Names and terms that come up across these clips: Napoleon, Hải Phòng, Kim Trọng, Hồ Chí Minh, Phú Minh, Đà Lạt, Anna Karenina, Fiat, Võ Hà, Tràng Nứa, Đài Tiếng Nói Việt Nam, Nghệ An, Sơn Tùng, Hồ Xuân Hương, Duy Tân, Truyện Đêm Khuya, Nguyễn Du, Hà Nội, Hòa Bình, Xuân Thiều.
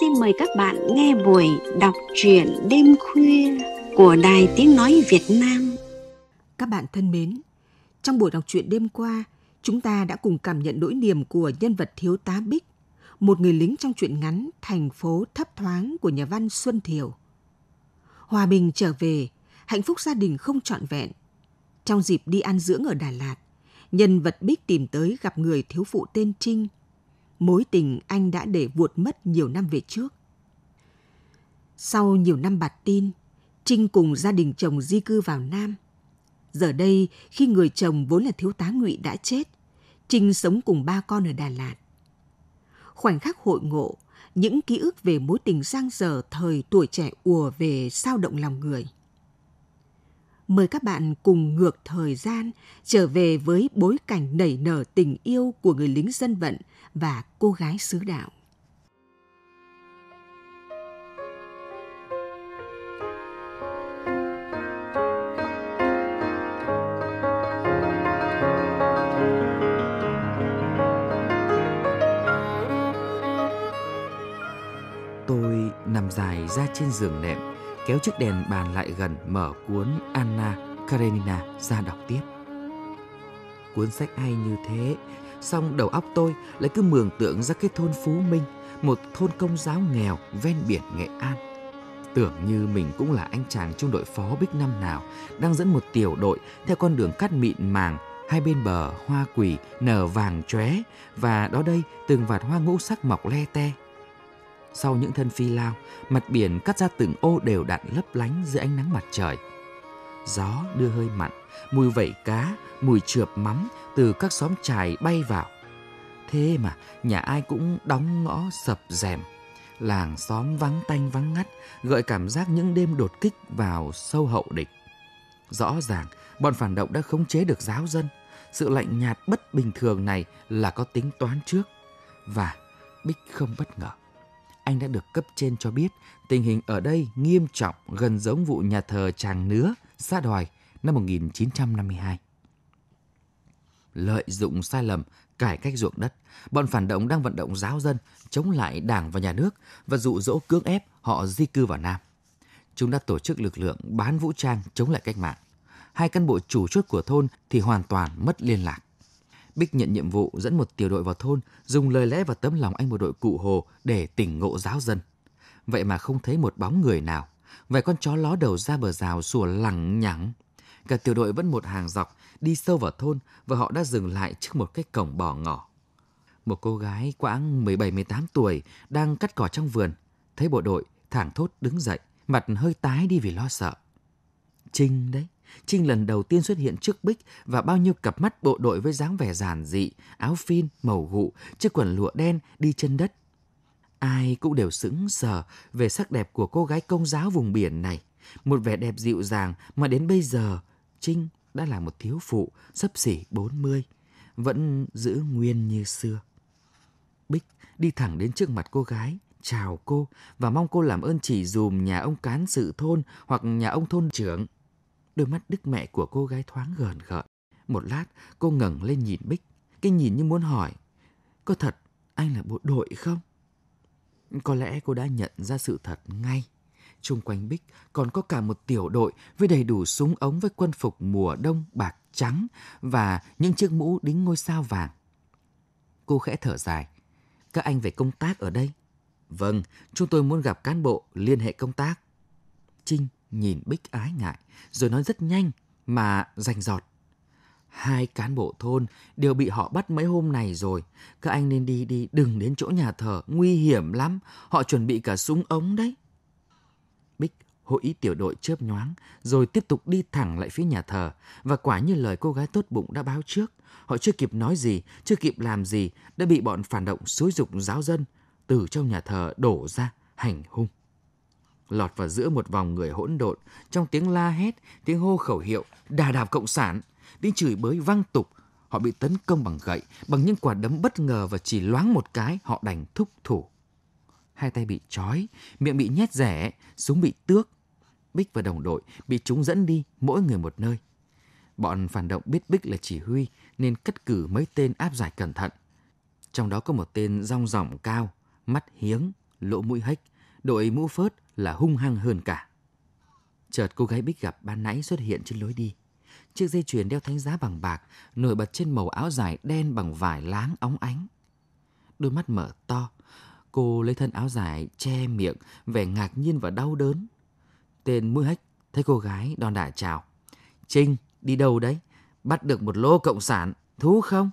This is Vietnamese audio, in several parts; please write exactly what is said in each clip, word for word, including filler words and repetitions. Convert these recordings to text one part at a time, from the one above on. xin mời các bạn nghe buổi đọc truyện đêm khuya của Đài Tiếng Nói Việt Nam. Các bạn thân mến, trong buổi đọc truyện đêm qua, chúng ta đã cùng cảm nhận nỗi niềm của nhân vật thiếu tá Bích, một người lính trong truyện ngắn Thành phố thấp thoáng của nhà văn Xuân Thiều. Hòa Bình trở về, hạnh phúc gia đình không trọn vẹn. Trong dịp đi ăn dưỡng ở Đà Lạt, nhân vật Bích tìm tới gặp người thiếu phụ tên Trinh, mối tình anh đã để vuột mất nhiều năm về trước. Sau nhiều năm bạt tin, Trinh cùng gia đình chồng di cư vào Nam. Giờ đây, khi người chồng vốn là thiếu tá Ngụy đã chết, Trinh sống cùng ba con ở Đà Lạt. Khoảnh khắc hội ngộ, những ký ức về mối tình giang dở thời tuổi trẻ ùa về sao động lòng người. Mời các bạn cùng ngược thời gian trở về với bối cảnh nảy nở tình yêu của người lính dân vận và cô gái xứ đạo. Tôi nằm dài ra trên giường nệm, kéo chiếc đèn bàn lại gần, mở cuốn Anna Karenina ra đọc tiếp. Cuốn sách hay như thế, song đầu óc tôi lại cứ mường tượng ra cái thôn Phú Minh, một thôn công giáo nghèo ven biển Nghệ An. Tưởng như mình cũng là anh chàng trung đội phó Bích năm nào, đang dẫn một tiểu đội theo con đường cát mịn màng, hai bên bờ hoa quỳ nở vàng chóe, và đó đây từng vạt hoa ngũ sắc mọc le te. Sau những thân phi lao, mặt biển cắt ra từng ô đều đặn lấp lánh dưới ánh nắng mặt trời. Gió đưa hơi mặn, mùi vẩy cá, mùi trượp mắm từ các xóm chài bay vào. Thế mà nhà ai cũng đóng ngõ sập rèm, làng xóm vắng tanh vắng ngắt, gợi cảm giác những đêm đột kích vào sâu hậu địch. Rõ ràng, bọn phản động đã khống chế được giáo dân. Sự lạnh nhạt bất bình thường này là có tính toán trước. Và Bích không bất ngờ. Anh đã được cấp trên cho biết tình hình ở đây nghiêm trọng, gần giống vụ nhà thờ Tràng Nứa, xã Đoài năm một nghìn chín trăm năm mươi hai. Lợi dụng sai lầm, cải cách ruộng đất, bọn phản động đang vận động giáo dân chống lại đảng và nhà nước và dụ dỗ cưỡng ép họ di cư vào Nam. Chúng đã tổ chức lực lượng bán vũ trang chống lại cách mạng. Hai cán bộ chủ chốt của thôn thì hoàn toàn mất liên lạc. Bích nhận nhiệm vụ dẫn một tiểu đội vào thôn, dùng lời lẽ và tấm lòng anh bộ đội cụ Hồ để tỉnh ngộ giáo dân. Vậy mà không thấy một bóng người nào. Vài con chó ló đầu ra bờ rào sủa lẳng nhẳng. Cả tiểu đội vẫn một hàng dọc, đi sâu vào thôn và họ đã dừng lại trước một cái cổng bỏ ngỏ. Một cô gái khoảng mười bảy mười tám tuổi đang cắt cỏ trong vườn, thấy bộ đội thảng thốt đứng dậy, mặt hơi tái đi vì lo sợ. Trinh đấy. Trinh lần đầu tiên xuất hiện trước Bích và bao nhiêu cặp mắt bộ đội với dáng vẻ giản dị, áo phin, màu gụ, chiếc quần lụa đen đi chân đất. Ai cũng đều sững sờ về sắc đẹp của cô gái công giáo vùng biển này. Một vẻ đẹp dịu dàng mà đến bây giờ, Trinh đã là một thiếu phụ xấp xỉ bốn mươi, vẫn giữ nguyên như xưa. Bích đi thẳng đến trước mặt cô gái, chào cô và mong cô làm ơn chỉ dùm nhà ông cán sự thôn hoặc nhà ông thôn trưởng. Đôi mắt đứt mẹ của cô gái thoáng gờn gợn. Một lát, cô ngẩng lên nhìn Bích. Cái nhìn như muốn hỏi, có thật anh là bộ đội không? Có lẽ cô đã nhận ra sự thật ngay. Xung quanh Bích còn có cả một tiểu đội với đầy đủ súng ống với quân phục mùa đông bạc trắng và những chiếc mũ đính ngôi sao vàng. Cô khẽ thở dài. Các anh về công tác ở đây? Vâng, chúng tôi muốn gặp cán bộ liên hệ công tác. Trinh nhìn Bích ái ngại, rồi nói rất nhanh mà rành rọt. Hai cán bộ thôn đều bị họ bắt mấy hôm này rồi. Các anh nên đi đi, đừng đến chỗ nhà thờ, nguy hiểm lắm. Họ chuẩn bị cả súng ống đấy. Bích hội ý tiểu đội chớp nhoáng, rồi tiếp tục đi thẳng lại phía nhà thờ. Và quả như lời cô gái tốt bụng đã báo trước. Họ chưa kịp nói gì, chưa kịp làm gì, đã bị bọn phản động xúi giục giáo dân từ trong nhà thờ đổ ra hành hung. Lọt vào giữa một vòng người hỗn độn, trong tiếng la hét, tiếng hô khẩu hiệu đà đạp cộng sản, tiếng chửi bới vang tục, họ bị tấn công bằng gậy, bằng những quả đấm bất ngờ và chỉ loáng một cái họ đành thúc thủ. Hai tay bị trói, miệng bị nhét rẻ, súng bị tước. Bích và đồng đội bị chúng dẫn đi, mỗi người một nơi. Bọn phản động biết Bích là chỉ huy nên cất cử mấy tên áp giải cẩn thận. Trong đó có một tên dong dỏng cao, mắt hiếng, lỗ mũi hếch, đội mũ phớt là hung hăng hơn cả. Chợt cô gái Bích gặp ban nãy xuất hiện trên lối đi. Chiếc dây chuyền đeo thánh giá bằng bạc nổi bật trên màu áo dài đen bằng vải láng óng ánh. Đôi mắt mở to, cô lấy thân áo dài che miệng, vẻ ngạc nhiên và đau đớn. Tên mũi hếch thấy cô gái đon đả chào: "Trinh, đi đâu đấy? Bắt được một lô cộng sản, thú không?"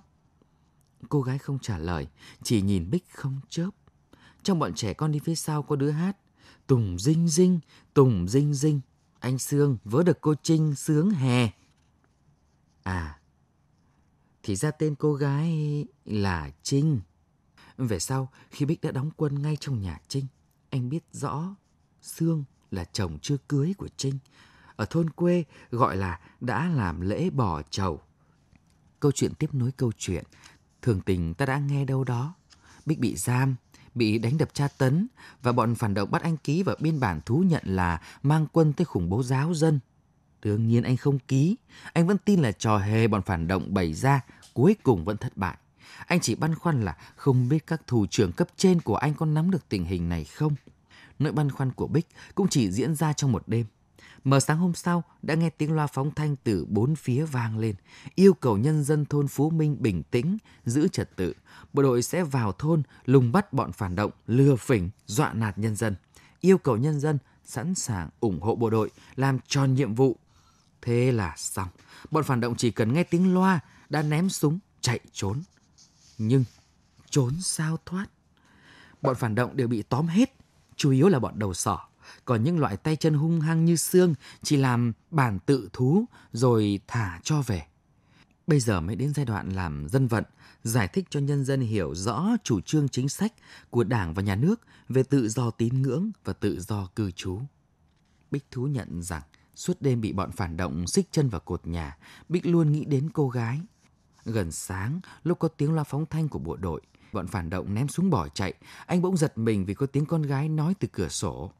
Cô gái không trả lời, chỉ nhìn Bích không chớp. Trong bọn trẻ con đi phía sau có đứa hát: "Tùng dinh dinh, Tùng dinh dinh, anh Sương vớ được cô Trinh sướng hè." À, thì ra tên cô gái là Trinh. Về sau, khi Bích đã đóng quân ngay trong nhà Trinh, anh biết rõ Sương là chồng chưa cưới của Trinh. Ở thôn quê gọi là đã làm lễ bỏ chầu. Câu chuyện tiếp nối câu chuyện thường tình ta đã nghe đâu đó. Bích bị giam, bị đánh đập tra tấn, và bọn phản động bắt anh ký vào biên bản thú nhận là mang quân tới khủng bố giáo dân. Đương nhiên anh không ký, anh vẫn tin là trò hề bọn phản động bày ra, cuối cùng vẫn thất bại. Anh chỉ băn khoăn là không biết các thủ trưởng cấp trên của anh có nắm được tình hình này không. Nỗi băn khoăn của Bích cũng chỉ diễn ra trong một đêm. Mờ sáng hôm sau đã nghe tiếng loa phóng thanh từ bốn phía vang lên, yêu cầu nhân dân thôn Phú Minh bình tĩnh, giữ trật tự. Bộ đội sẽ vào thôn lùng bắt bọn phản động, lừa phỉnh, dọa nạt nhân dân. Yêu cầu nhân dân sẵn sàng ủng hộ bộ đội, làm tròn nhiệm vụ. Thế là xong, bọn phản động chỉ cần nghe tiếng loa đã ném súng, chạy trốn. Nhưng trốn sao thoát? Bọn phản động đều bị tóm hết, chủ yếu là bọn đầu sỏ. Còn những loại tay chân hung hăng như Sương chỉ làm bản tự thú rồi thả cho về. Bây giờ mới đến giai đoạn làm dân vận, giải thích cho nhân dân hiểu rõ chủ trương chính sách của Đảng và Nhà nước về tự do tín ngưỡng và tự do cư trú. Bích thú nhận rằng suốt đêm bị bọn phản động xích chân vào cột nhà, Bích luôn nghĩ đến cô gái. Gần sáng, lúc có tiếng loa phóng thanh của bộ đội, bọn phản động ném súng bỏ chạy, anh bỗng giật mình vì có tiếng con gái nói từ cửa sổ: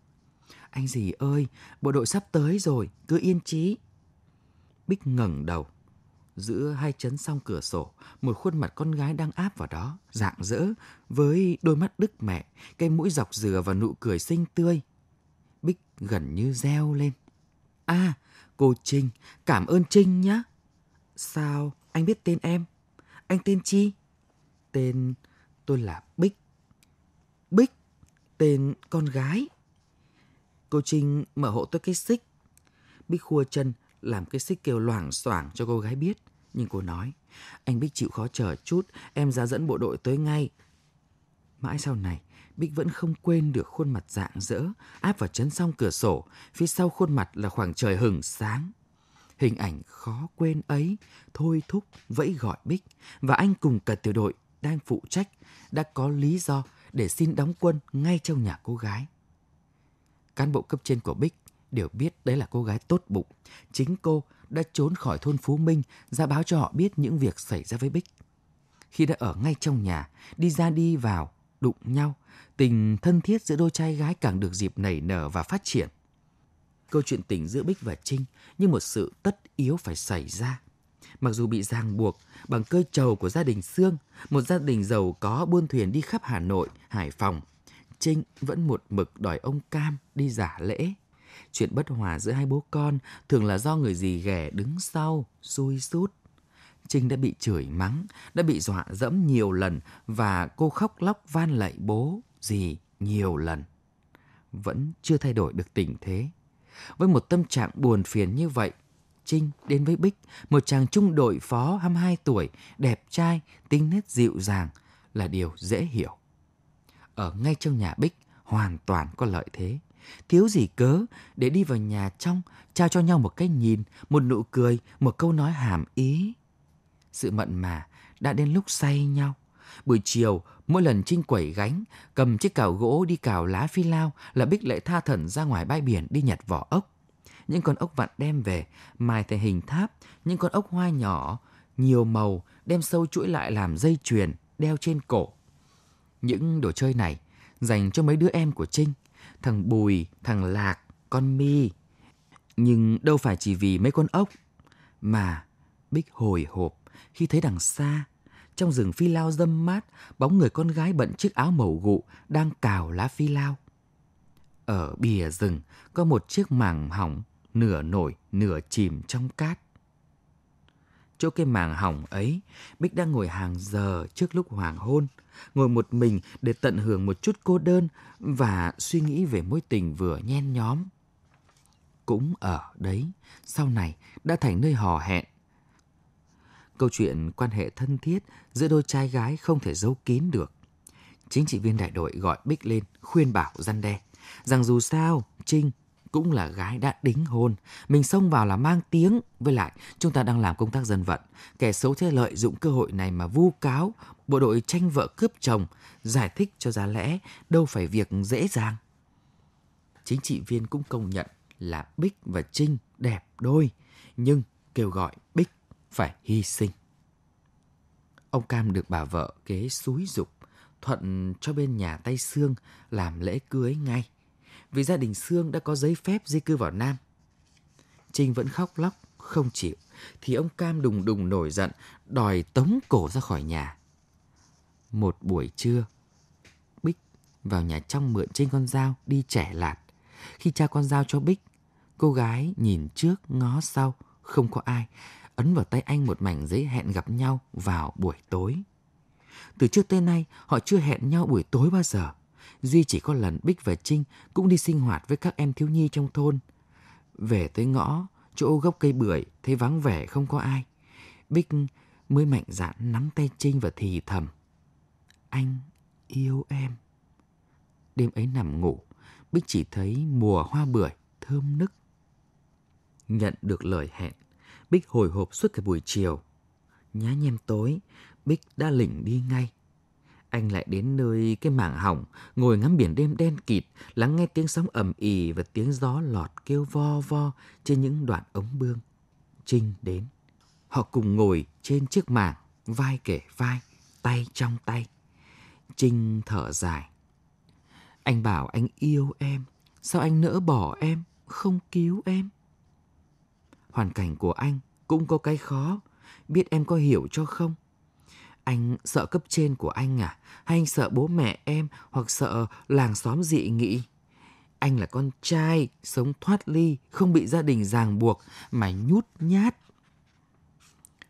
"Anh dì ơi, bộ đội sắp tới rồi, cứ yên trí." Bích ngẩng đầu. Giữa hai chấn song cửa sổ, một khuôn mặt con gái đang áp vào đó, rạng rỡ, với đôi mắt đứt mẹ, cái mũi dọc dừa và nụ cười xinh tươi. Bích gần như reo lên: "À, cô Trinh, cảm ơn Trinh nhá." "Sao anh biết tên em? Anh tên chi?" "Tên tôi là Bích." "Bích, tên con gái." Cô Trinh mở hộ tôi cái xích. Bích khua chân, làm cái xích kêu loảng xoảng cho cô gái biết. Nhưng cô nói: "Anh Bích chịu khó chờ chút, em ra dẫn bộ đội tới ngay." Mãi sau này, Bích vẫn không quên được khuôn mặt rạng rỡ, áp vào chấn song cửa sổ, phía sau khuôn mặt là khoảng trời hừng sáng. Hình ảnh khó quên ấy thôi thúc vẫy gọi Bích, và anh cùng cả tiểu đội đang phụ trách đã có lý do để xin đóng quân ngay trong nhà cô gái. Cán bộ cấp trên của Bích đều biết đấy là cô gái tốt bụng. Chính cô đã trốn khỏi thôn Phú Minh ra báo cho họ biết những việc xảy ra với Bích. Khi đã ở ngay trong nhà, đi ra đi vào, đụng nhau, tình thân thiết giữa đôi trai gái càng được dịp nảy nở và phát triển. Câu chuyện tình giữa Bích và Trinh như một sự tất yếu phải xảy ra. Mặc dù bị ràng buộc bằng cơi trầu của gia đình Sương, một gia đình giàu có buôn thuyền đi khắp Hà Nội, Hải Phòng, Trinh vẫn một mực đòi ông Cam đi giả lễ. Chuyện bất hòa giữa hai bố con thường là do người dì ghẻ đứng sau xui xút. Trinh đã bị chửi mắng, đã bị dọa dẫm nhiều lần, và cô khóc lóc van lạy bố, dì nhiều lần. Vẫn chưa thay đổi được tình thế. Với một tâm trạng buồn phiền như vậy, Trinh đến với Bích, một chàng trung đội phó hai mươi hai tuổi, đẹp trai, tính nết dịu dàng là điều dễ hiểu. Ở ngay trong nhà Bích hoàn toàn có lợi thế. Thiếu gì cớ để đi vào nhà trong, trao cho nhau một cái nhìn, một nụ cười, một câu nói hàm ý. Sự mặn mà đã đến lúc say nhau. Buổi chiều, mỗi lần Trinh quẩy gánh, cầm chiếc cào gỗ đi cào lá phi lao là Bích lại tha thẩn ra ngoài bãi biển đi nhặt vỏ ốc. Những con ốc vặn đem về, mài thành hình tháp, những con ốc hoa nhỏ, nhiều màu, đem sâu chuỗi lại làm dây chuyền, đeo trên cổ. Những đồ chơi này dành cho mấy đứa em của Trinh, thằng Bùi, thằng Lạc, con Mi. Nhưng đâu phải chỉ vì mấy con ốc mà Bích hồi hộp khi thấy đằng xa trong rừng phi lao râm mát, bóng người con gái bận chiếc áo màu gụ đang cào lá phi lao. Ở bìa rừng có một chiếc màng hỏng nửa nổi nửa chìm trong cát. Chỗ cái màng hỏng ấy, Bích đang ngồi hàng giờ trước lúc hoàng hôn, ngồi một mình để tận hưởng một chút cô đơn và suy nghĩ về mối tình vừa nhen nhóm. Cũng ở đấy, sau này đã thành nơi hò hẹn. Câu chuyện quan hệ thân thiết giữa đôi trai gái không thể giấu kín được. Chính trị viên đại đội gọi Bích lên khuyên bảo răn đe, rằng dù sao Trinh cũng là gái đã đính hôn, mình xông vào là mang tiếng, với lại chúng ta đang làm công tác dân vận, kẻ xấu sẽ lợi dụng cơ hội này mà vu cáo bộ đội tranh vợ cướp chồng, giải thích cho ra lẽ, đâu phải việc dễ dàng. Chính trị viên cũng công nhận là Bích và Trinh đẹp đôi, nhưng kêu gọi Bích phải hy sinh. Ông Cam được bà vợ kế xúi giục, thuận cho bên nhà tay Sương làm lễ cưới ngay, vì gia đình Sương đã có giấy phép di cư vào Nam. Trinh vẫn khóc lóc, không chịu, thì ông Cam đùng đùng nổi giận, đòi tống cổ ra khỏi nhà. Một buổi trưa, Bích vào nhà trong mượn Trinh con dao đi chẻ lạt. Khi trao con dao cho Bích, cô gái nhìn trước ngó sau, không có ai, ấn vào tay anh một mảnh giấy hẹn gặp nhau vào buổi tối. Từ trước tới nay, họ chưa hẹn nhau buổi tối bao giờ. Duy chỉ có lần Bích và Trinh cũng đi sinh hoạt với các em thiếu nhi trong thôn. Về tới ngõ, chỗ gốc cây bưởi, thấy vắng vẻ không có ai. Bích mới mạnh dạn nắm tay Trinh và thì thầm: anh yêu em. Đêm ấy nằm ngủ, Bích chỉ thấy mùa hoa bưởi thơm nức. Nhận được lời hẹn, Bích hồi hộp suốt cả buổi chiều. Nhá nhem tối, Bích đã lỉnh đi ngay. Anh lại đến nơi cái mảng hỏng, ngồi ngắm biển đêm đen kịt, lắng nghe tiếng sóng ầm ì và tiếng gió lọt kêu vo vo trên những đoạn ống bương. Trinh đến. Họ cùng ngồi trên chiếc mảng, vai kể vai, tay trong tay. Trinh thở dài. Anh bảo anh yêu em, sao anh nỡ bỏ em, không cứu em? Hoàn cảnh của anh cũng có cái khó, biết em có hiểu cho không? Anh sợ cấp trên của anh à? Hay anh sợ bố mẹ em, hoặc sợ làng xóm dị nghị? Anh là con trai, sống thoát ly, không bị gia đình ràng buộc, mà nhút nhát.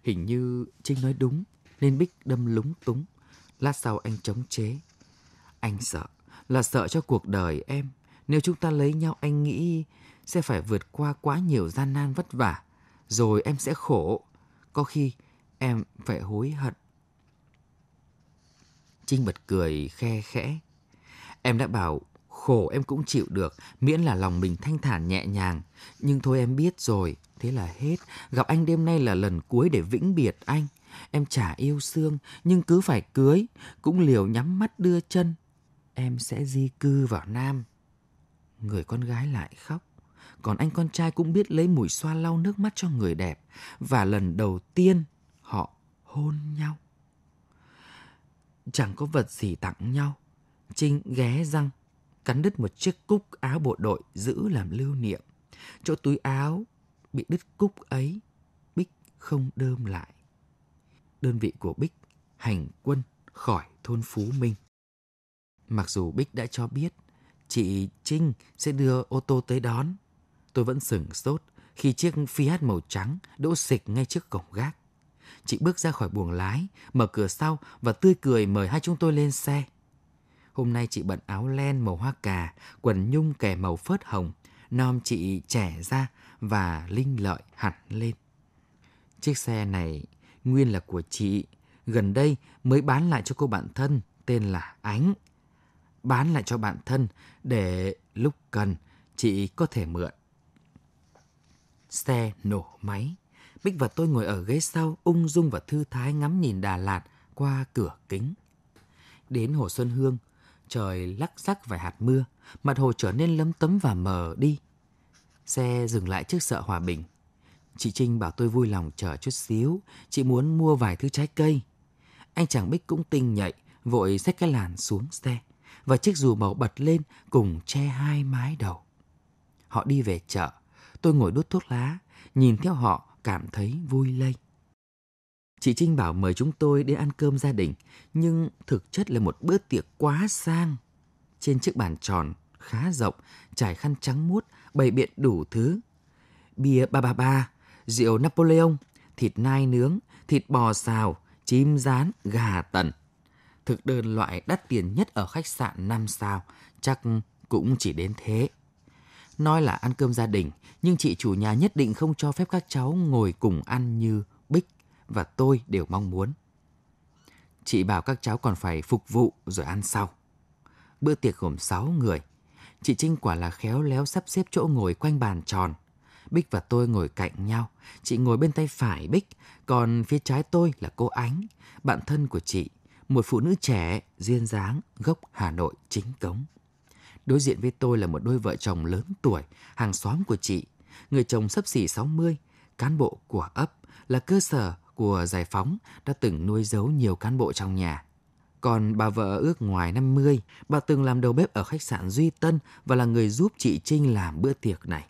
Hình như Trinh nói đúng, nên Bích đâm lúng túng. Lát sau anh chống chế. Anh sợ, là sợ cho cuộc đời em. Nếu chúng ta lấy nhau, anh nghĩ sẽ phải vượt qua quá nhiều gian nan vất vả. Rồi em sẽ khổ. Có khi em phải hối hận. Trinh bật cười khe khẽ. Em đã bảo khổ em cũng chịu được, miễn là lòng mình thanh thản nhẹ nhàng. Nhưng thôi em biết rồi, thế là hết. Gặp anh đêm nay là lần cuối để vĩnh biệt anh. Em chả yêu Sương, nhưng cứ phải cưới, cũng liều nhắm mắt đưa chân. Em sẽ di cư vào Nam. Người con gái lại khóc. Còn anh con trai cũng biết lấy mùi xoa lau nước mắt cho người đẹp. Và lần đầu tiên họ hôn nhau. Chẳng có vật gì tặng nhau. Trinh ghé răng, cắn đứt một chiếc cúc áo bộ đội giữ làm lưu niệm. Chỗ túi áo bị đứt cúc ấy, Bích không đơm lại. Đơn vị của Bích hành quân khỏi thôn Phú Minh. Mặc dù Bích đã cho biết chị Trinh sẽ đưa ô tô tới đón, tôi vẫn sửng sốt khi chiếc Fiat màu trắng đỗ xịch ngay trước cổng gác. Chị bước ra khỏi buồng lái, mở cửa sau và tươi cười mời hai chúng tôi lên xe. Hôm nay chị bận áo len màu hoa cà, quần nhung kẻ màu phớt hồng, nom chị trẻ ra và linh lợi hẳn lên. Chiếc xe này nguyên là của chị, gần đây mới bán lại cho cô bạn thân tên là Ánh. Bán lại cho bạn thân để lúc cần chị có thể mượn. Xe nổ máy. Bích và tôi ngồi ở ghế sau ung dung và thư thái ngắm nhìn Đà Lạt qua cửa kính. Đến hồ Xuân Hương, trời lắc rắc vài hạt mưa, mặt hồ trở nên lấm tấm và mờ đi. Xe dừng lại trước chợ Hòa Bình. Chị Trinh bảo tôi vui lòng chờ chút xíu, chị muốn mua vài thứ trái cây. Anh chàng Bích cũng tinh nhạy, vội xách cái làn xuống xe, và chiếc dù màu bật lên cùng che hai mái đầu. Họ đi về chợ, tôi ngồi đốt thuốc lá, nhìn theo họ, cảm thấy vui lây. Chị Trinh bảo mời chúng tôi đến ăn cơm gia đình, nhưng thực chất là một bữa tiệc quá sang. Trên chiếc bàn tròn khá rộng, trải khăn trắng muốt, bày biện đủ thứ. Bia ba ba ba, rượu Napoleon, thịt nai nướng, thịt bò xào, chim rán, gà tần. Thực đơn loại đắt tiền nhất ở khách sạn năm sao, chắc cũng chỉ đến thế. Nói là ăn cơm gia đình, nhưng chị chủ nhà nhất định không cho phép các cháu ngồi cùng ăn như Bích và tôi đều mong muốn. Chị bảo các cháu còn phải phục vụ rồi ăn sau. Bữa tiệc gồm sáu người. Chị Trinh quả là khéo léo sắp xếp chỗ ngồi quanh bàn tròn. Bích và tôi ngồi cạnh nhau. Chị ngồi bên tay phải Bích, còn phía trái tôi là cô Ánh, bạn thân của chị, một phụ nữ trẻ, duyên dáng, gốc Hà Nội chính cống. Đối diện với tôi là một đôi vợ chồng lớn tuổi, hàng xóm của chị. Người chồng xấp xỉ sáu mươi, cán bộ của ấp, là cơ sở của Giải Phóng, đã từng nuôi giấu nhiều cán bộ trong nhà. Còn bà vợ ước ngoài năm mươi, bà từng làm đầu bếp ở khách sạn Duy Tân và là người giúp chị Trinh làm bữa tiệc này.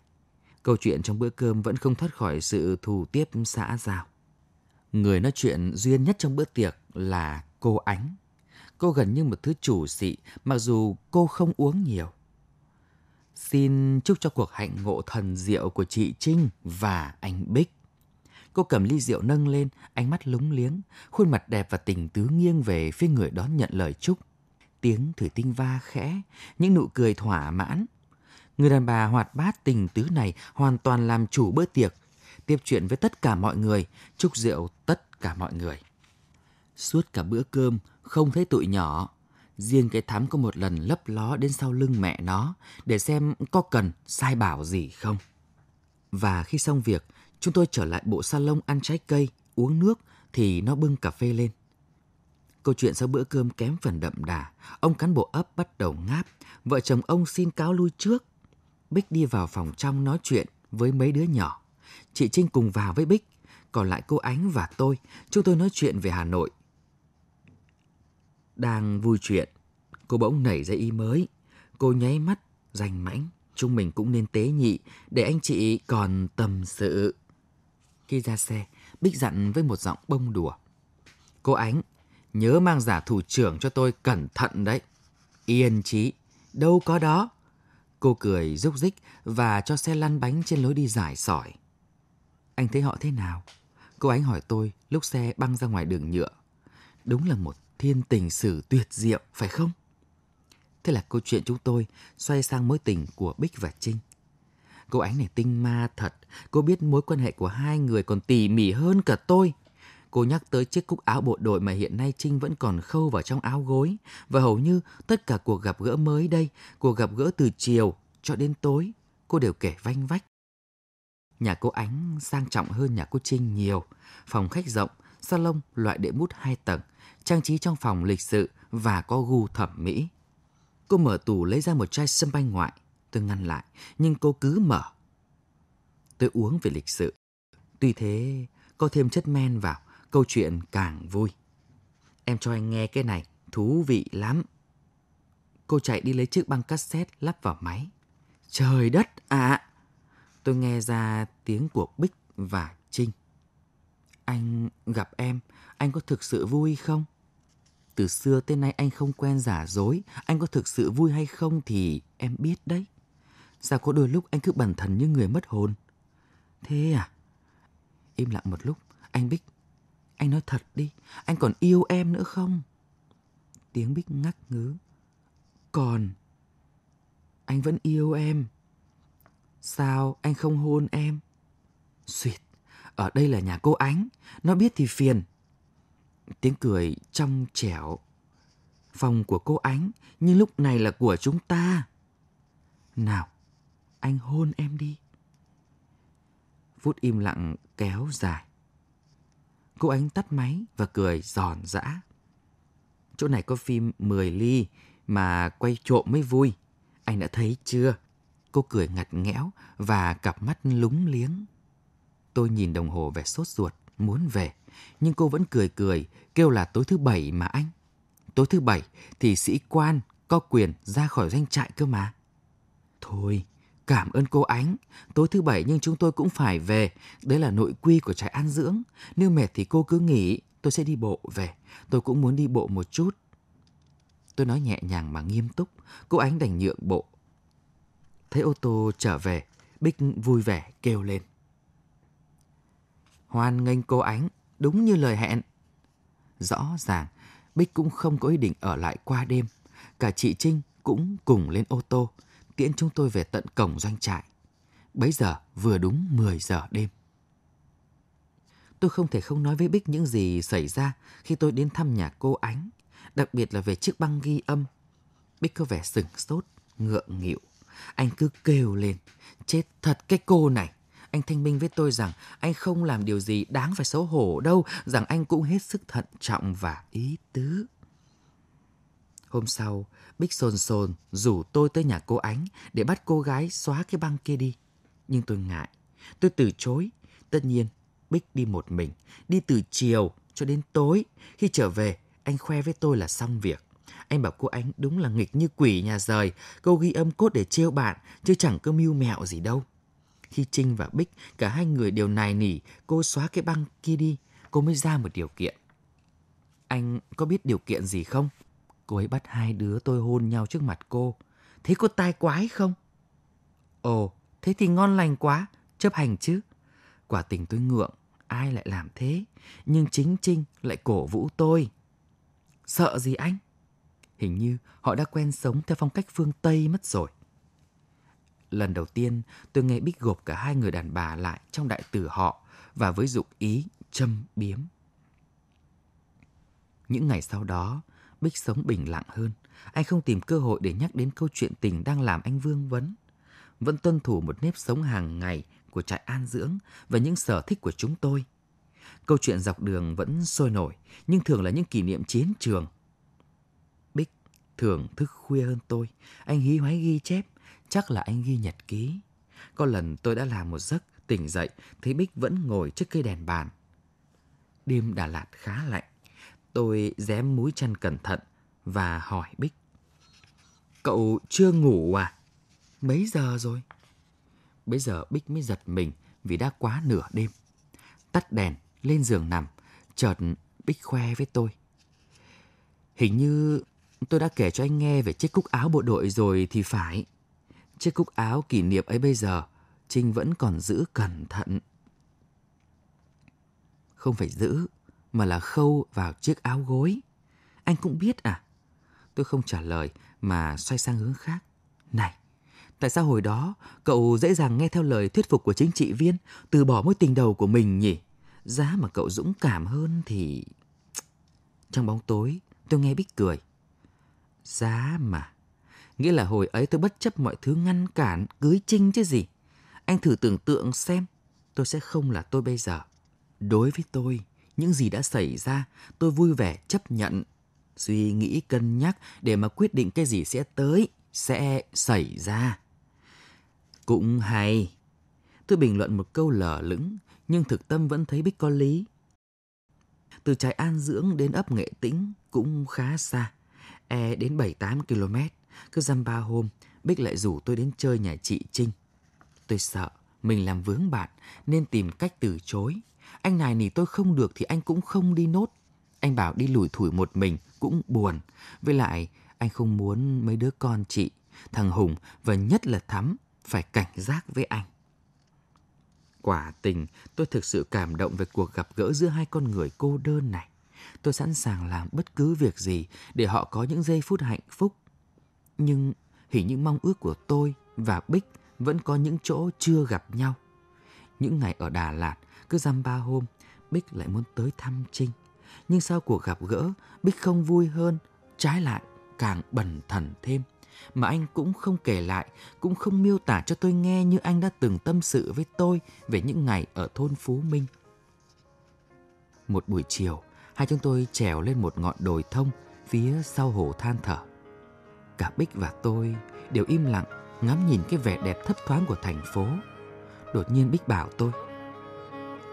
Câu chuyện trong bữa cơm vẫn không thoát khỏi sự thù tiếp xã giao. Người nói chuyện duyên nhất trong bữa tiệc là cô Ánh. Cô gần như một thứ chủ xị, mặc dù cô không uống nhiều. Xin chúc cho cuộc hạnh ngộ thần diệu của chị Trinh và anh Bích. Cô cầm ly rượu nâng lên, ánh mắt lúng liếng, khuôn mặt đẹp và tình tứ nghiêng về phía người đón nhận lời chúc. Tiếng thủy tinh va khẽ, những nụ cười thỏa mãn. Người đàn bà hoạt bát tình tứ này hoàn toàn làm chủ bữa tiệc, tiếp chuyện với tất cả mọi người, chúc rượu tất cả mọi người. Suốt cả bữa cơm, không thấy tụi nhỏ. Riêng cái Thắm có một lần lấp ló đến sau lưng mẹ nó để xem có cần sai bảo gì không. Và khi xong việc, chúng tôi trở lại bộ salon ăn trái cây, uống nước thì nó bưng cà phê lên. Câu chuyện sau bữa cơm kém phần đậm đà. Ông cán bộ ấp bắt đầu ngáp. Vợ chồng ông xin cáo lui trước. Bích đi vào phòng trong nói chuyện với mấy đứa nhỏ. Chị Trinh cùng vào với Bích. Còn lại cô Ánh và tôi, chúng tôi nói chuyện về Hà Nội. Đang vui chuyện, cô bỗng nảy ra ý mới. Cô nháy mắt, rành mãnh. Chúng mình cũng nên tế nhị để anh chị còn tâm sự. Khi ra xe, Bích dặn với một giọng bông đùa. Cô Ánh, nhớ mang giả thủ trưởng cho tôi cẩn thận đấy. Yên chí, đâu có đó. Cô cười rúc rích và cho xe lăn bánh trên lối đi giải sỏi. Anh thấy họ thế nào? Cô Ánh hỏi tôi lúc xe băng ra ngoài đường nhựa. Đúng là một thiên tình sử tuyệt diệu, phải không? Thế là câu chuyện chúng tôi xoay sang mối tình của Bích và Trinh. Cô Ánh này tinh ma thật. Cô biết mối quan hệ của hai người còn tỉ mỉ hơn cả tôi. Cô nhắc tới chiếc cúc áo bộ đội mà hiện nay Trinh vẫn còn khâu vào trong áo gối. Và hầu như tất cả cuộc gặp gỡ mới đây, cuộc gặp gỡ từ chiều cho đến tối, cô đều kể vanh vách. Nhà cô Ánh sang trọng hơn nhà cô Trinh nhiều. Phòng khách rộng, salon loại đệm mút hai tầng, trang trí trong phòng lịch sự và có gu thẩm mỹ. Cô mở tủ lấy ra một chai sâm banh ngoại. Tôi ngăn lại, nhưng cô cứ mở. Tôi uống về lịch sự. Tuy thế, có thêm chất men vào, câu chuyện càng vui. Em cho anh nghe cái này, thú vị lắm. Cô chạy đi lấy chiếc băng cassette lắp vào máy. Trời đất ạ! À! Tôi nghe ra tiếng của Bích và Trinh. Anh gặp em, anh có thực sự vui không? Từ xưa tới nay anh không quen giả dối. Anh có thực sự vui hay không thì em biết đấy. Sao có đôi lúc anh cứ bần thần như người mất hồn? Thế à? Im lặng một lúc, anh Bích. Anh nói thật đi, anh còn yêu em nữa không? Tiếng Bích ngắc ngứ. Còn. Anh vẫn yêu em. Sao anh không hôn em? Xuyệt, ở đây là nhà cô Ánh. Nó biết thì phiền. Tiếng cười trong trẻo. Phòng của cô Ánh, nhưng lúc này là của chúng ta. Nào, anh hôn em đi. Phút im lặng kéo dài. Cô Ánh tắt máy và cười giòn giã. Chỗ này có phim mười ly mà quay trộm mới vui. Anh đã thấy chưa? Cô cười ngặt nghẽo và cặp mắt lúng liếng. Tôi nhìn đồng hồ vẻ sốt ruột, muốn về. Nhưng cô vẫn cười cười, kêu là tối thứ bảy mà anh. Tối thứ bảy thì sĩ quan có quyền ra khỏi doanh trại cơ mà. Thôi, Cảm ơn cô Ánh, tối thứ bảy nhưng chúng tôi cũng phải về. Đấy là nội quy của trại an dưỡng. Nếu mệt thì cô cứ nghỉ, tôi sẽ đi bộ về. Tôi cũng muốn đi bộ một chút. Tôi nói nhẹ nhàng mà nghiêm túc. Cô Ánh đành nhượng bộ. Thấy ô tô trở về, Bích vui vẻ kêu lên. Hoan nghênh cô Ánh, đúng như lời hẹn. Rõ ràng, Bích cũng không có ý định ở lại qua đêm. Cả chị Trinh cũng cùng lên ô tô, tiễn chúng tôi về tận cổng doanh trại. Bấy giờ vừa đúng mười giờ đêm. Tôi không thể không nói với Bích những gì xảy ra khi tôi đến thăm nhà cô Ánh, đặc biệt là về chiếc băng ghi âm. Bích có vẻ sửng sốt, ngượng nghịu. Anh cứ kêu lên, chết thật cái cô này. Anh thanh minh với tôi rằng anh không làm điều gì đáng phải xấu hổ đâu, rằng anh cũng hết sức thận trọng và ý tứ. Hôm sau, Bích sồn sồn rủ tôi tới nhà cô Ánh để bắt cô gái xóa cái băng kia đi. Nhưng tôi ngại, tôi từ chối. Tất nhiên, Bích đi một mình, đi từ chiều cho đến tối. Khi trở về, anh khoe với tôi là xong việc. Anh bảo cô Ánh đúng là nghịch như quỷ nhà rời, câu ghi âm cốt để trêu bạn, chứ chẳng có mưu mẹo gì đâu. Khi Trinh và Bích, cả hai người đều nài nỉ, cô xóa cái băng kia đi, cô mới ra một điều kiện. Anh có biết điều kiện gì không? Cô ấy bắt hai đứa tôi hôn nhau trước mặt cô. Thế có tai quái không? Ồ, thế thì ngon lành quá, chấp hành chứ. Quả tình tôi ngượng, ai lại làm thế? Nhưng chính Trinh lại cổ vũ tôi. Sợ gì anh? Hình như họ đã quen sống theo phong cách phương Tây mất rồi. Lần đầu tiên tôi nghe Bích gộp cả hai người đàn bà lại trong đại tử họ và với dụng ý châm biếm. Những ngày sau đó, Bích sống bình lặng hơn. Anh không tìm cơ hội để nhắc đến câu chuyện tình đang làm anh vương vấn. Vẫn tuân thủ một nếp sống hàng ngày của trại an dưỡng và những sở thích của chúng tôi. Câu chuyện dọc đường vẫn sôi nổi, nhưng thường là những kỷ niệm chiến trường. Bích thường thức khuya hơn tôi. Anh hí hoáy ghi chép. Chắc là anh ghi nhật ký. Có lần tôi đã làm một giấc, tỉnh dậy, thấy Bích vẫn ngồi trước cây đèn bàn. Đêm Đà Lạt khá lạnh. Tôi rém múi chăn cẩn thận và hỏi Bích. Cậu chưa ngủ à? Mấy giờ rồi? Bây giờ Bích mới giật mình vì đã quá nửa đêm. Tắt đèn, lên giường nằm, chợt Bích khoe với tôi. Hình như tôi đã kể cho anh nghe về chiếc cúc áo bộ đội rồi thì phải. Chiếc cúc áo kỷ niệm ấy bây giờ, Trinh vẫn còn giữ cẩn thận. Không phải giữ, mà là khâu vào chiếc áo gối. Anh cũng biết à? Tôi không trả lời mà xoay sang hướng khác. Này, tại sao hồi đó cậu dễ dàng nghe theo lời thuyết phục của chính trị viên, từ bỏ mối tình đầu của mình nhỉ? Giá mà cậu dũng cảm hơn thì... Trong bóng tối, tôi nghe Bích cười. Giá mà... Nghĩa là hồi ấy tôi bất chấp mọi thứ ngăn cản, cưới Trinh chứ gì. Anh thử tưởng tượng xem, tôi sẽ không là tôi bây giờ. Đối với tôi, những gì đã xảy ra, tôi vui vẻ chấp nhận, suy nghĩ cân nhắc để mà quyết định cái gì sẽ tới, sẽ xảy ra. Cũng hay. Tôi bình luận một câu lờ lững, nhưng thực tâm vẫn thấy Bích có lý. Từ trại an dưỡng đến ấp Nghệ Tĩnh cũng khá xa, e đến bảy tám ki lô mét. Cứ dăm ba hôm, Bích lại rủ tôi đến chơi nhà chị Trinh. Tôi sợ mình làm vướng bạn nên tìm cách từ chối. Anh này nỉ tôi không được thì anh cũng không đi nốt. Anh bảo đi lủi thủi một mình cũng buồn. Với lại anh không muốn mấy đứa con chị, thằng Hùng và nhất là Thắm phải cảnh giác với anh. Quả tình tôi thực sự cảm động về cuộc gặp gỡ giữa hai con người cô đơn này. Tôi sẵn sàng làm bất cứ việc gì để họ có những giây phút hạnh phúc. Nhưng hình như mong ước của tôi và Bích vẫn có những chỗ chưa gặp nhau. Những ngày ở Đà Lạt, cứ dăm ba hôm, Bích lại muốn tới thăm Trinh. Nhưng sau cuộc gặp gỡ, Bích không vui hơn, trái lại càng bần thần thêm. Mà anh cũng không kể lại, cũng không miêu tả cho tôi nghe như anh đã từng tâm sự với tôi về những ngày ở thôn Phú Minh. Một buổi chiều, hai chúng tôi trèo lên một ngọn đồi thông phía sau hồ than thở. Cả Bích và tôi đều im lặng ngắm nhìn cái vẻ đẹp thấp thoáng của thành phố. Đột nhiên Bích bảo tôi.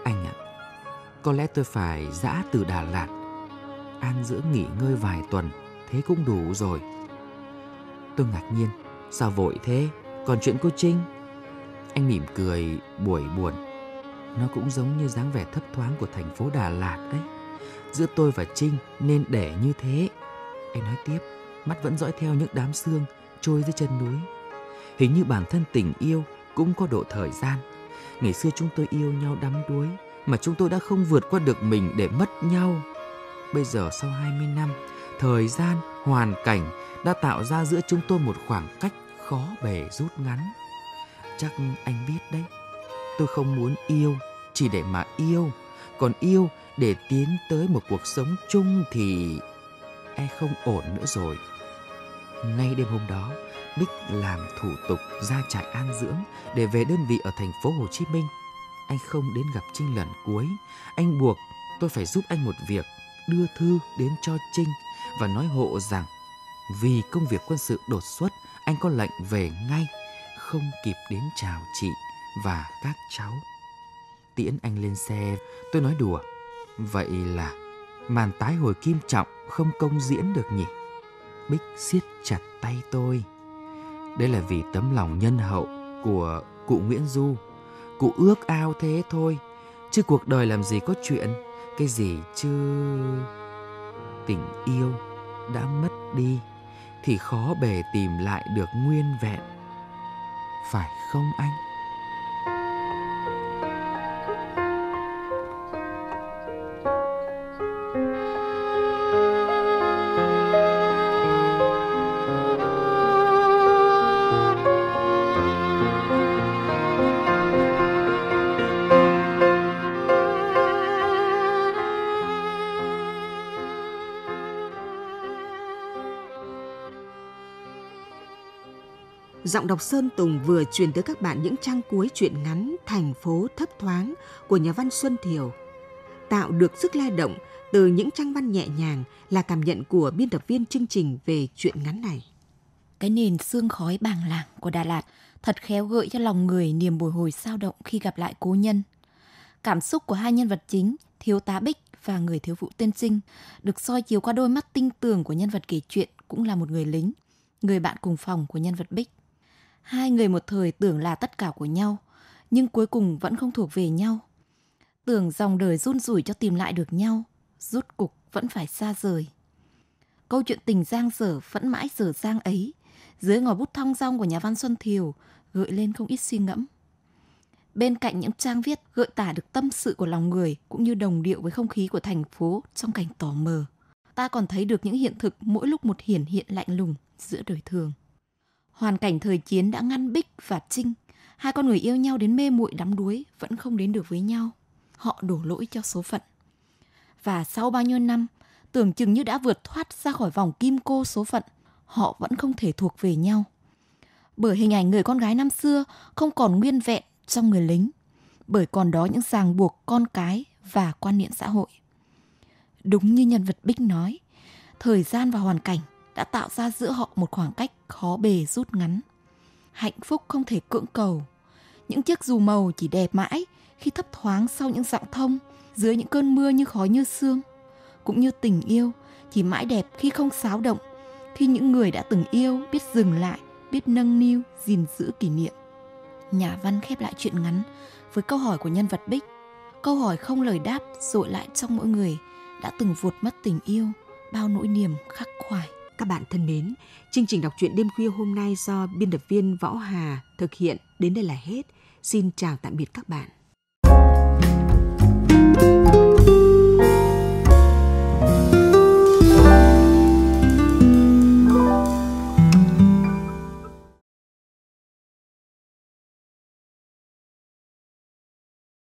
Anh ạ, à, có lẽ tôi phải giã từ Đà Lạt. An dưỡng nghỉ ngơi vài tuần, thế cũng đủ rồi. Tôi ngạc nhiên. Sao vội thế? Còn chuyện cô Trinh? Anh mỉm cười buổi buồn. Nó cũng giống như dáng vẻ thấp thoáng của thành phố Đà Lạt đấy. Giữa tôi và Trinh nên để như thế. Anh nói tiếp, mắt vẫn dõi theo những đám sương trôi dưới chân núi. Hình như bản thân tình yêu cũng có độ thời gian. Ngày xưa chúng tôi yêu nhau đắm đuối, mà chúng tôi đã không vượt qua được mình để mất nhau. Bây giờ sau hai mươi năm, thời gian, hoàn cảnh đã tạo ra giữa chúng tôi một khoảng cách khó bề rút ngắn. Chắc anh biết đấy, tôi không muốn yêu chỉ để mà yêu, còn yêu để tiến tới một cuộc sống chung thì e không ổn nữa rồi. Ngay đêm hôm đó, Bích làm thủ tục ra trại an dưỡng để về đơn vị ở thành phố Hồ Chí Minh. Anh không đến gặp Trinh lần cuối. Anh buộc tôi phải giúp anh một việc, đưa thư đến cho Trinh và nói hộ rằng vì công việc quân sự đột xuất, anh có lệnh về ngay, không kịp đến chào chị và các cháu. Tiễn anh lên xe, tôi nói đùa, vậy là màn tái hồi Kim Trọng không công diễn được nhỉ? Bích siết chặt tay tôi. Đây là vì tấm lòng nhân hậu của cụ Nguyễn Du. Cụ ước ao thế thôi, chứ cuộc đời làm gì có chuyện, cái gì chứ tình yêu đã mất đi thì khó bề tìm lại được nguyên vẹn. Phải không anh? Giọng đọc Sơn Tùng vừa truyền tới các bạn những trang cuối truyện ngắn Thành phố thấp thoáng của nhà văn Xuân Thiều. Tạo được sức lay động từ những trang văn nhẹ nhàng là cảm nhận của biên tập viên chương trình về truyện ngắn này. Cái nền sương khói bàng làng của Đà Lạt thật khéo gợi cho lòng người niềm bồi hồi xao động khi gặp lại cố nhân. Cảm xúc của hai nhân vật chính, thiếu tá Bích và người thiếu phụ tên Trinh, được soi chiếu qua đôi mắt tinh tường của nhân vật kể chuyện cũng là một người lính, người bạn cùng phòng của nhân vật Bích. Hai người một thời tưởng là tất cả của nhau, nhưng cuối cùng vẫn không thuộc về nhau. Tưởng dòng đời run rủi cho tìm lại được nhau, rút cục vẫn phải xa rời. Câu chuyện tình giang dở vẫn mãi dở dang ấy, dưới ngòi bút thong dong của nhà văn Xuân Thiều gợi lên không ít suy ngẫm. Bên cạnh những trang viết gợi tả được tâm sự của lòng người cũng như đồng điệu với không khí của thành phố trong cảnh tò mờ, ta còn thấy được những hiện thực mỗi lúc một hiển hiện lạnh lùng giữa đời thường. Hoàn cảnh thời chiến đã ngăn Bích và Trinh, hai con người yêu nhau đến mê muội đắm đuối vẫn không đến được với nhau. Họ đổ lỗi cho số phận. Và sau bao nhiêu năm, tưởng chừng như đã vượt thoát ra khỏi vòng kim cô số phận, họ vẫn không thể thuộc về nhau. Bởi hình ảnh người con gái năm xưa không còn nguyên vẹn trong người lính, bởi còn đó những ràng buộc con cái và quan niệm xã hội. Đúng như nhân vật Bích nói, thời gian và hoàn cảnh đã tạo ra giữa họ một khoảng cách khó bề rút ngắn. Hạnh phúc không thể cưỡng cầu. Những chiếc dù màu chỉ đẹp mãi khi thấp thoáng sau những dặm thông, dưới những cơn mưa như khói như sương. Cũng như tình yêu chỉ mãi đẹp khi không xáo động, khi những người đã từng yêu biết dừng lại, biết nâng niu, gìn giữ kỷ niệm. Nhà văn khép lại truyện ngắn với câu hỏi của nhân vật Bích. Câu hỏi không lời đáp dội lại trong mỗi người đã từng vụt mất tình yêu, bao nỗi niềm khắc khoải. Các bạn thân mến, chương trình đọc truyện đêm khuya hôm nay do biên tập viên Võ Hà thực hiện đến đây là hết. Xin chào tạm biệt các bạn.